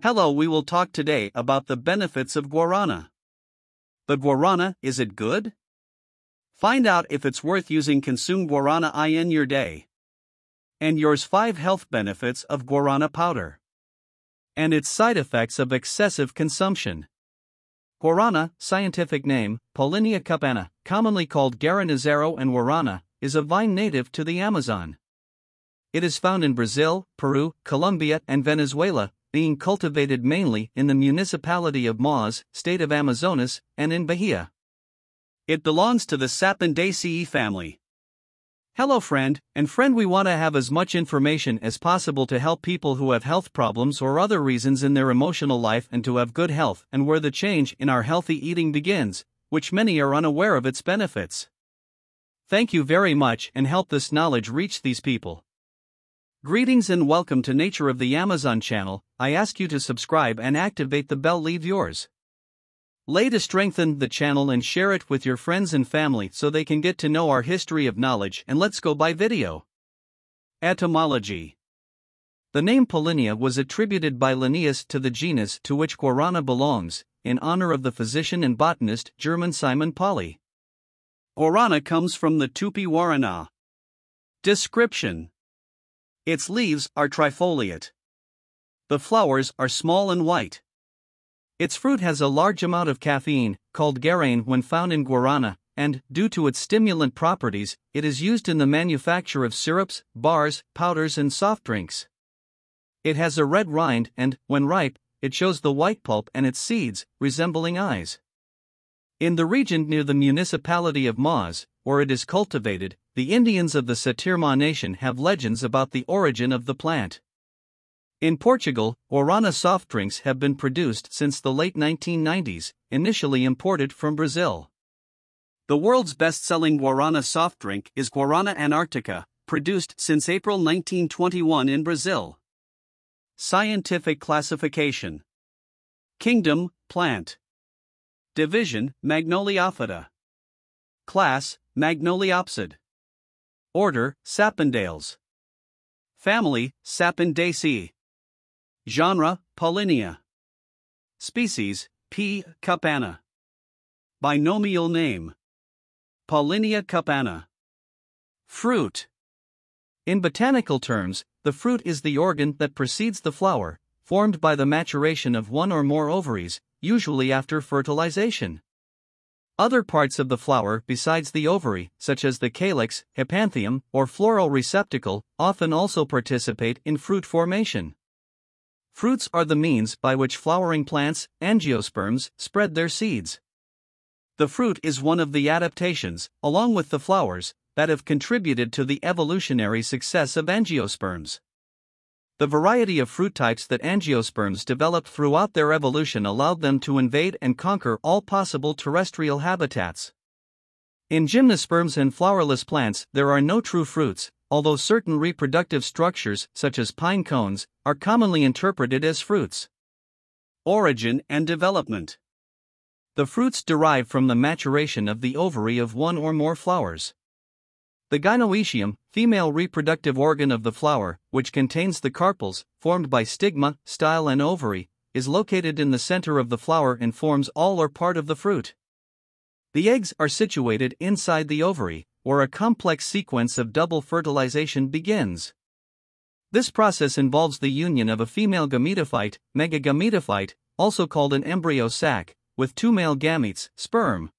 Hello, we will talk today about the benefits of guarana. But guarana, is it good? Find out if it's worth consume guarana in your day. And yours 5 health benefits of guarana powder. And its side effects of excessive consumption. Guarana, scientific name, Paullinia cupana, commonly called guaranazeiro and guarana, is a vine native to the Amazon. It is found in Brazil, Peru, Colombia, and Venezuela, being cultivated mainly in the municipality of Maués, state of Amazonas, and in Bahia. It belongs to the Sapindaceae family. Hello friend, we want to have as much information as possible to help people who have health problems or other reasons in their emotional life and to have good health and where the change in our healthy eating begins, which many are unaware of its benefits. Thank you very much and help this knowledge reach these people. Greetings and welcome to Nature of the Amazon channel. I ask you to subscribe and activate the bell. Leave yours. Like to strengthen the channel and share it with your friends and family so they can get to know our history of knowledge, and let's go by video. Etymology. The name Paullinia was attributed by Linnaeus to the genus to which guarana belongs, in honor of the physician and botanist German Simon Pauli. Guarana comes from the Tupi warana. Description. Its leaves are trifoliate. The flowers are small and white. Its fruit has a large amount of caffeine, called guarane when found in guarana, and, due to its stimulant properties, it is used in the manufacture of syrups, bars, powders and soft drinks. It has a red rind and, when ripe, it shows the white pulp and its seeds, resembling eyes. In the region near the municipality of Maués, where it is cultivated, the Indians of the Satirma nation have legends about the origin of the plant. In Portugal, guarana soft drinks have been produced since the late 1990s, initially imported from Brazil. The world's best-selling guarana soft drink is Guarana Antarctica, produced since April 1921 in Brazil. Scientific classification. Kingdom, plant. Division, Magnoliophyta. Class, Magnoliopsid. Order, Sapindales. Family, Sapindaceae. Genre, Paullinia. Species, P. cupana. Binomial name, Paullinia cupana. Fruit. In botanical terms, the fruit is the organ that precedes the flower, formed by the maturation of one or more ovaries, usually after fertilization. Other parts of the flower besides the ovary, such as the calyx, hypanthium, or floral receptacle, often also participate in fruit formation. Fruits are the means by which flowering plants, angiosperms, spread their seeds. The fruit is one of the adaptations, along with the flowers, that have contributed to the evolutionary success of angiosperms. The variety of fruit types that angiosperms developed throughout their evolution allowed them to invade and conquer all possible terrestrial habitats. In gymnosperms and flowerless plants, there are no true fruits, although certain reproductive structures, such as pine cones, are commonly interpreted as fruits. Origin and development. The fruits derive from the maturation of the ovary of one or more flowers. The gynoecium, female reproductive organ of the flower, which contains the carpels, formed by stigma, style and ovary, is located in the center of the flower and forms all or part of the fruit. The eggs are situated inside the ovary, where a complex sequence of double fertilization begins. This process involves the union of a female gametophyte, megagametophyte, also called an embryo sac, with 2 male gametes, sperm.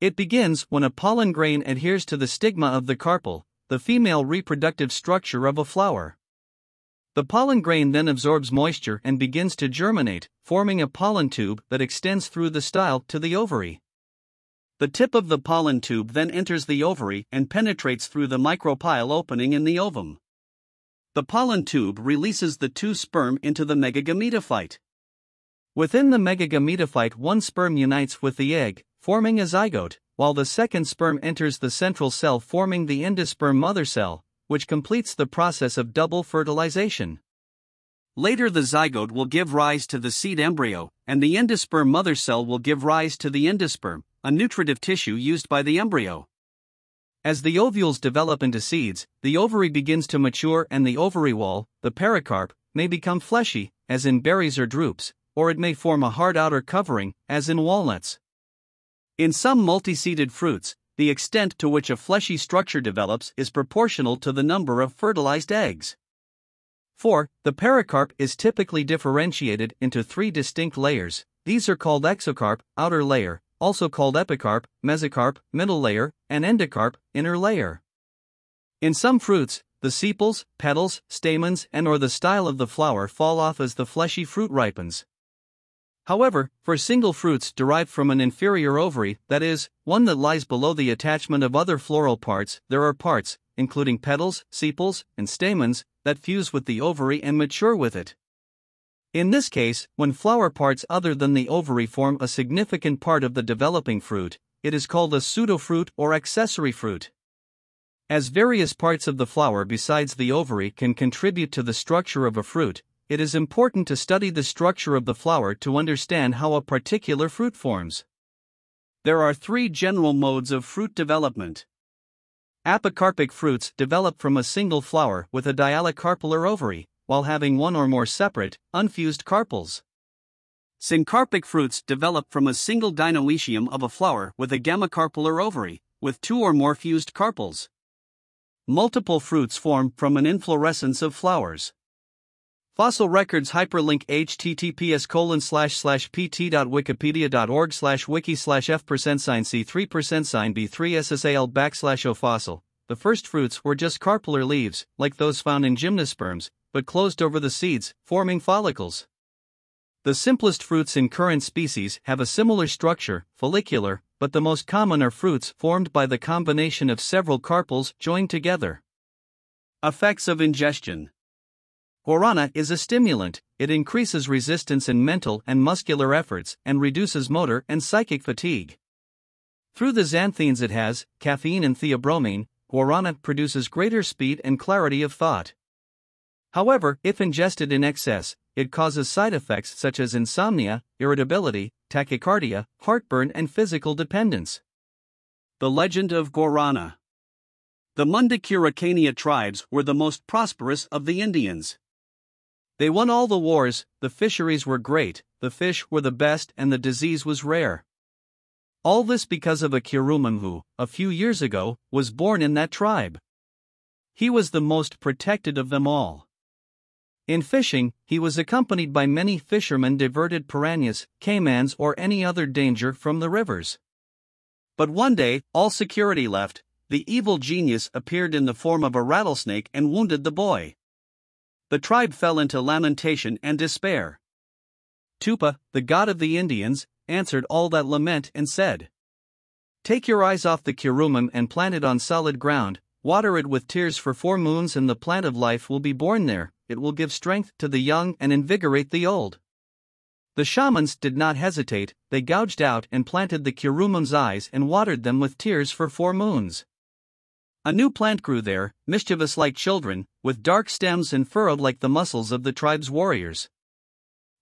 It begins when a pollen grain adheres to the stigma of the carpel, the female reproductive structure of a flower. The pollen grain then absorbs moisture and begins to germinate, forming a pollen tube that extends through the style to the ovary. The tip of the pollen tube then enters the ovary and penetrates through the micropyle opening in the ovum. The pollen tube releases the 2 sperm into the megagametophyte. Within the megagametophyte, 1 sperm unites with the egg, forming a zygote, while the 2nd sperm enters the central cell forming the endosperm mother cell, which completes the process of double fertilization. Later the zygote will give rise to the seed embryo, and the endosperm mother cell will give rise to the endosperm, a nutritive tissue used by the embryo. As the ovules develop into seeds, the ovary begins to mature and the ovary wall, the pericarp, may become fleshy, as in berries or drupes, or it may form a hard outer covering, as in walnuts. In some multi-seeded fruits, the extent to which a fleshy structure develops is proportional to the number of fertilized eggs. 4. The pericarp is typically differentiated into three distinct layers. These are called exocarp, outer layer, also called epicarp, mesocarp, middle layer, and endocarp, inner layer. In some fruits, the sepals, petals, stamens, and/or the style of the flower fall off as the fleshy fruit ripens. However, for single fruits derived from an inferior ovary, that is, one that lies below the attachment of other floral parts, there are parts, including petals, sepals, and stamens, that fuse with the ovary and mature with it. In this case, when flower parts other than the ovary form a significant part of the developing fruit, it is called a pseudofruit or accessory fruit. As various parts of the flower besides the ovary can contribute to the structure of a fruit, it is important to study the structure of the flower to understand how a particular fruit forms. There are three general modes of fruit development. Apicarpic fruits develop from a single flower with a diallocarpular ovary, while having one or more separate, unfused carpels. Syncarpic fruits develop from a single dinoecium of a flower with a gammacarpular ovary, with two or more fused carpels. Multiple fruits form from an inflorescence of flowers. Fossil Records hyperlink https://pt.wikipedia.org/wiki/f%c3%b3ssal fossil. The first fruits were just carpular leaves, like those found in gymnosperms, but closed over the seeds, forming follicles. The simplest fruits in current species have a similar structure, follicular, but the most common are fruits formed by the combination of several carpels joined together. Effects of ingestion. Guarana is a stimulant. It increases resistance in mental and muscular efforts and reduces motor and psychic fatigue. Through the xanthines it has, caffeine and theobromine, guarana produces greater speed and clarity of thought. However, if ingested in excess, it causes side effects such as insomnia, irritability, tachycardia, heartburn, and physical dependence. The legend of guarana. The Mundurucania tribes were the most prosperous of the Indians. They won all the wars, the fisheries were great, the fish were the best, and the disease was rare. All this because of a Kirumangu, a few years ago, was born in that tribe. He was the most protected of them all. In fishing, he was accompanied by many fishermen diverted piranhas, caimans, or any other danger from the rivers. But one day, all security left, the evil genius appeared in the form of a rattlesnake and wounded the boy. The tribe fell into lamentation and despair. Tupa, the god of the Indians, answered all that lament and said, "Take your eyes off the Kiruman and plant it on solid ground, water it with tears for 4 moons, and the plant of life will be born there. It will give strength to the young and invigorate the old." The shamans did not hesitate. They gouged out and planted the Kiruman's eyes and watered them with tears for 4 moons. A new plant grew there, mischievous like children, with dark stems and furrowed like the muscles of the tribe's warriors.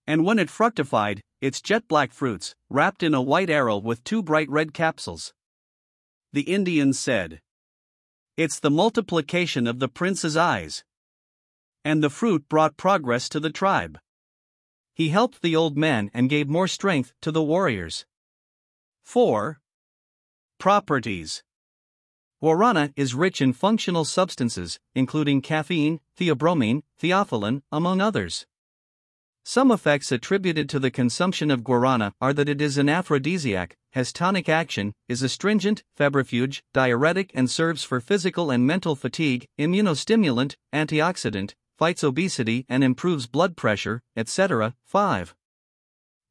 And when it fructified, its jet-black fruits, wrapped in a white arrow with 2 bright red capsules. The Indians said, "It's the multiplication of the prince's eyes." And the fruit brought progress to the tribe. He helped the old man and gave more strength to the warriors. 4. Properties. Guarana is rich in functional substances, including caffeine, theobromine, theophylline, among others. Some effects attributed to the consumption of guarana are that it is an aphrodisiac, has tonic action, is astringent, febrifuge, diuretic, and serves for physical and mental fatigue, immunostimulant, antioxidant, fights obesity and improves blood pressure, etc. 5.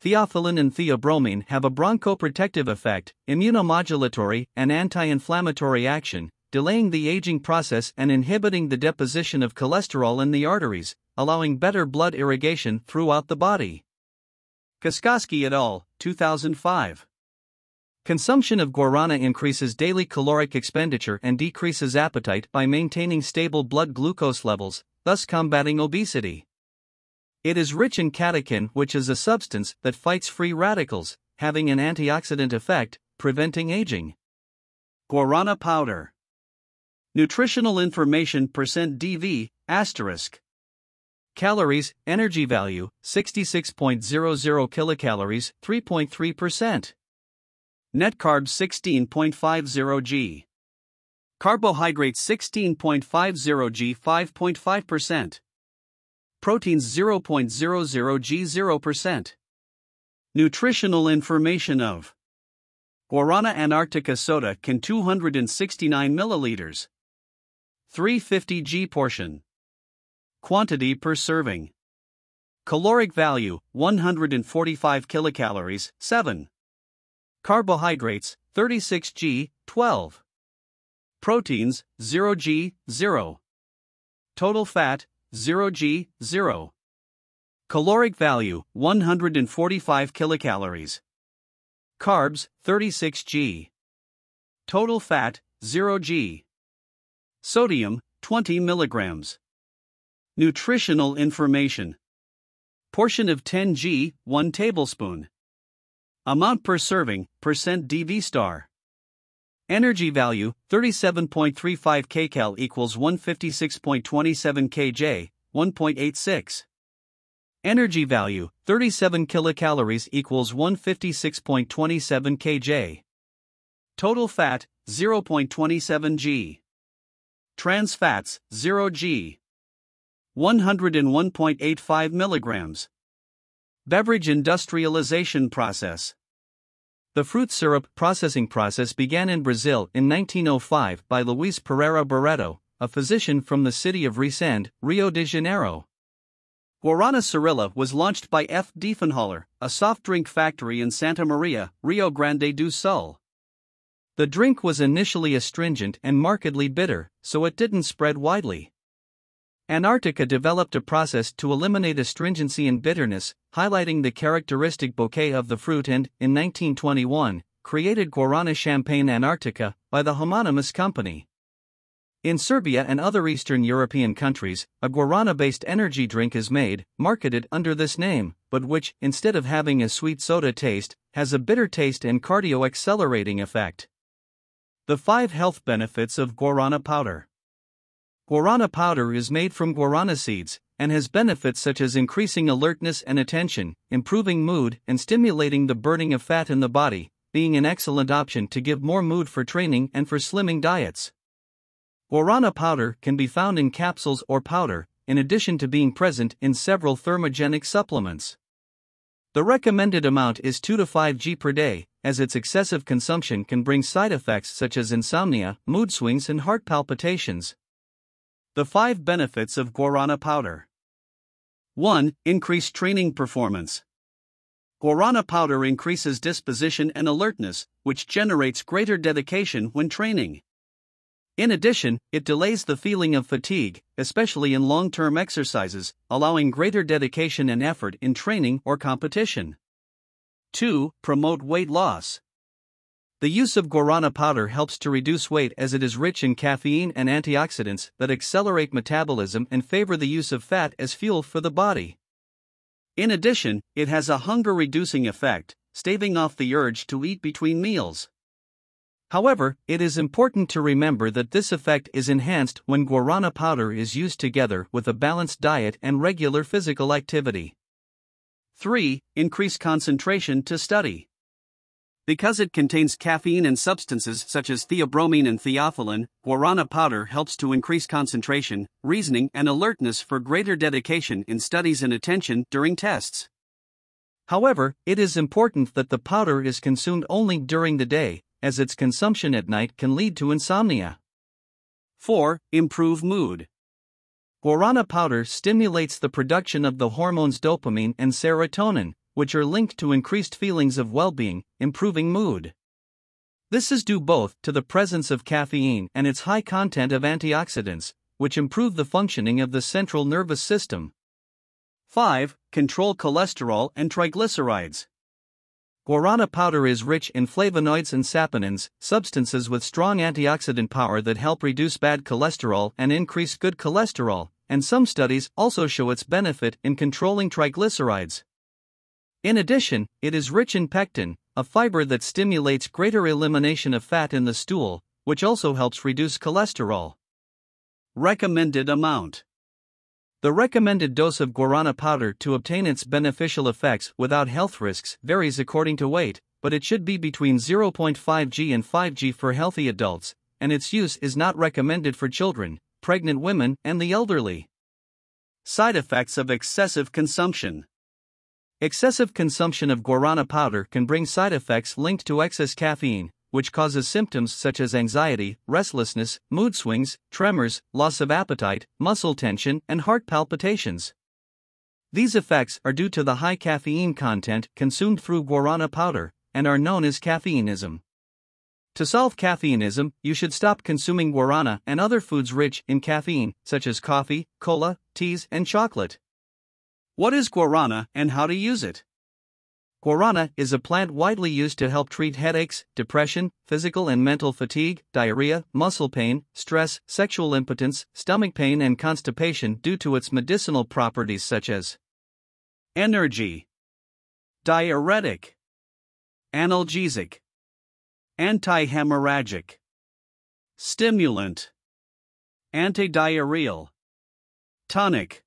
Theophylline and theobromine have a bronchoprotective effect, immunomodulatory and anti-inflammatory action, delaying the aging process and inhibiting the deposition of cholesterol in the arteries, allowing better blood irrigation throughout the body. Kuskoski et al., 2005. Consumption of guarana increases daily caloric expenditure and decreases appetite by maintaining stable blood glucose levels, thus combating obesity. It is rich in catechin, which is a substance that fights free radicals, having an antioxidant effect, preventing aging. Guarana powder. Nutritional information %DV*. Calories, energy value, 66.00 kilocalories, 3.3%. Net carbs 16.50 g. Carbohydrates 16.50 g, 5.5%. Proteins 0.00 g, 0%. Nutritional information of Guarana Antarctica soda can 269 milliliters. 350 g portion. Quantity per serving. Caloric value, 145 kilocalories, 7. Carbohydrates, 36 g, 12. Proteins, 0 g, 0. Total fat, 0 g, 0. Caloric value, 145 kilocalories. Carbs, 36 g. Total fat, 0 g. Sodium, 20 milligrams. Nutritional information. Portion of 10 g, 1 tablespoon. Amount per serving, percent DV star. Energy value, 37.35 kcal equals 156.27 kJ, 1.86. Energy value, 37 kilocalories equals 156.27 kJ. Total fat, 0.27 g. Trans fats, 0 g. 101.85 milligrams. Beverage industrialization process. The fruit syrup processing process began in Brazil in 1905 by Luiz Pereira Barreto, a physician from the city of Resende, Rio de Janeiro. Guarana Cirilla was launched by F. Diefenholler, a soft drink factory in Santa Maria, Rio Grande do Sul. The drink was initially astringent and markedly bitter, so it didn't spread widely. Antarctica developed a process to eliminate astringency and bitterness, highlighting the characteristic bouquet of the fruit and, in 1921, created Guarana Champagne Antarctica by the homonymous company. In Serbia and other Eastern European countries, a guarana-based energy drink is made, marketed under this name, but which, instead of having a sweet soda taste, has a bitter taste and cardio-accelerating effect. The 5 health benefits of guarana powder. Guarana powder is made from guarana seeds and has benefits such as increasing alertness and attention, improving mood, and stimulating the burning of fat in the body, being an excellent option to give more mood for training and for slimming diets. Guarana powder can be found in capsules or powder, in addition to being present in several thermogenic supplements. The recommended amount is 2 to 5 g per day, as its excessive consumption can bring side effects such as insomnia, mood swings, and heart palpitations. The 5 benefits of guarana powder. 1. Increased training performance. Guarana powder increases disposition and alertness, which generates greater dedication when training. In addition, it delays the feeling of fatigue, especially in long-term exercises, allowing greater dedication and effort in training or competition. 2. Promote weight loss. The use of guarana powder helps to reduce weight as it is rich in caffeine and antioxidants that accelerate metabolism and favor the use of fat as fuel for the body. In addition, it has a hunger-reducing effect, staving off the urge to eat between meals. However, it is important to remember that this effect is enhanced when guarana powder is used together with a balanced diet and regular physical activity. 3. Increase concentration to study. Because it contains caffeine and substances such as theobromine and theophylline, guarana powder helps to increase concentration, reasoning, and alertness for greater dedication in studies and attention during tests. However, it is important that the powder is consumed only during the day, as its consumption at night can lead to insomnia. 4. Improve mood. Guarana powder stimulates the production of the hormones dopamine and serotonin, which are linked to increased feelings of well-being, improving mood. This is due both to the presence of caffeine and its high content of antioxidants, which improve the functioning of the central nervous system. 5. Control cholesterol and triglycerides. Guarana powder is rich in flavonoids and saponins, substances with strong antioxidant power that help reduce bad cholesterol and increase good cholesterol, and some studies also show its benefit in controlling triglycerides. In addition, it is rich in pectin, a fiber that stimulates greater elimination of fat in the stool, which also helps reduce cholesterol. Recommended amount. The recommended dose of guarana powder to obtain its beneficial effects without health risks varies according to weight, but it should be between 0.5 g and 5 g for healthy adults, and its use is not recommended for children, pregnant women, and the elderly. Side effects of excessive consumption. Excessive consumption of guarana powder can bring side effects linked to excess caffeine, which causes symptoms such as anxiety, restlessness, mood swings, tremors, loss of appetite, muscle tension, and heart palpitations. These effects are due to the high caffeine content consumed through guarana powder, and are known as caffeineism. To solve caffeineism, you should stop consuming guarana and other foods rich in caffeine, such as coffee, cola, teas, and chocolate. What is guarana and how to use it? Guarana is a plant widely used to help treat headaches, depression, physical and mental fatigue, diarrhea, muscle pain, stress, sexual impotence, stomach pain, and constipation due to its medicinal properties such as energy, diuretic, analgesic, anti-hemorrhagic, stimulant, antidiarrheal, tonic.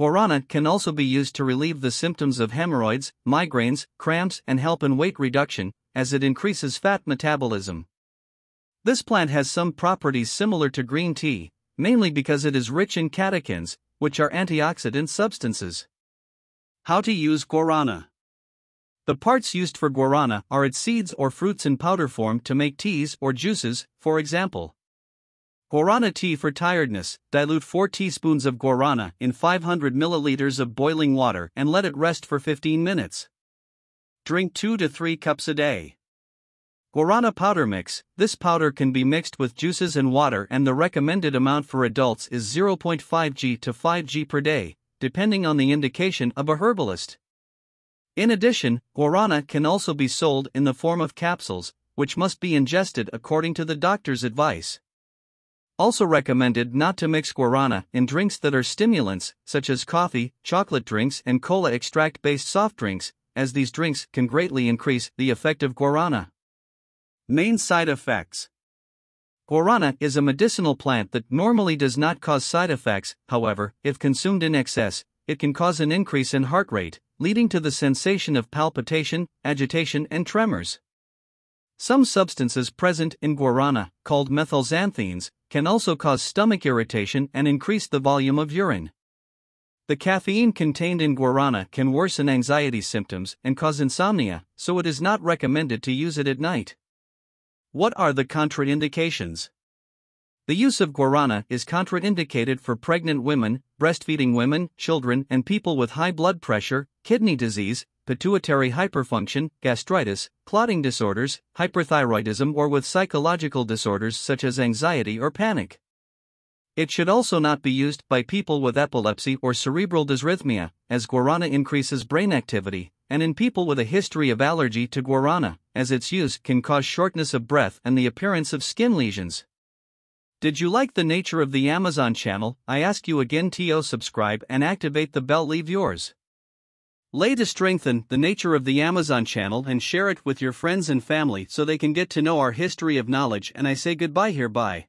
Guarana can also be used to relieve the symptoms of hemorrhoids, migraines, cramps, and help in weight reduction, as it increases fat metabolism. This plant has some properties similar to green tea, mainly because it is rich in catechins, which are antioxidant substances. How to use guarana. The parts used for guarana are its seeds or fruits in powder form to make teas or juices, for example. Guarana tea for tiredness. Dilute 4 teaspoons of guarana in 500 milliliters of boiling water and let it rest for 15 minutes. Drink 2 to 3 cups a day. Guarana powder mix. This powder can be mixed with juices and water, and the recommended amount for adults is 0.5 g to 5 g per day, depending on the indication of a herbalist. In addition, guarana can also be sold in the form of capsules, which must be ingested according to the doctor's advice. Also recommended not to mix guarana in drinks that are stimulants, such as coffee, chocolate drinks, and cola extract-based soft drinks, as these drinks can greatly increase the effect of guarana. Main side effects. Guarana is a medicinal plant that normally does not cause side effects. However, if consumed in excess, it can cause an increase in heart rate, leading to the sensation of palpitation, agitation, and tremors. Some substances present in guarana, called methylxanthines, can also cause stomach irritation and increase the volume of urine. The caffeine contained in guarana can worsen anxiety symptoms and cause insomnia, so it is not recommended to use it at night. What are the contraindications? The use of guarana is contraindicated for pregnant women, breastfeeding women, children, and people with high blood pressure, kidney disease, pituitary hyperfunction, gastritis, clotting disorders, hyperthyroidism, or with psychological disorders such as anxiety or panic. It should also not be used by people with epilepsy or cerebral dysrhythmia, as guarana increases brain activity, and in people with a history of allergy to guarana, as its use can cause shortness of breath and the appearance of skin lesions. Did you like the nature of the Amazon channel? I ask you again to subscribe and activate the bell. Leave yours. Lay to strengthen the nature of the Amazon channel and share it with your friends and family so they can get to know our history of knowledge, and I say goodbye hereby.